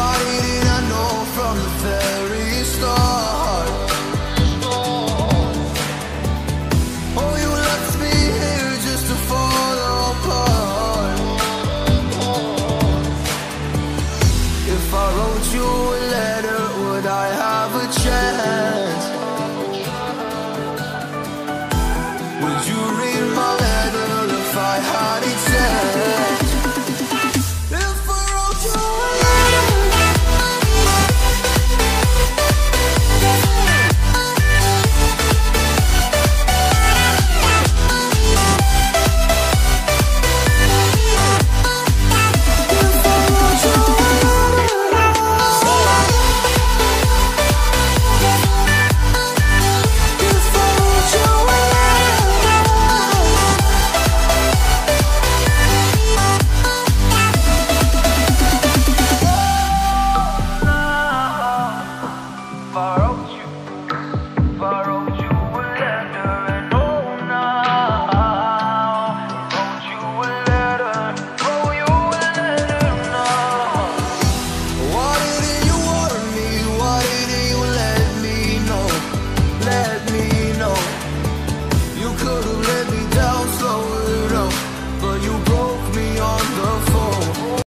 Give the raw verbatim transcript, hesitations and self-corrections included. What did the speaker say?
Why did I know from the very start? Oh, you left me here just to fall apart. If I wrote you a letter, would I have a chance?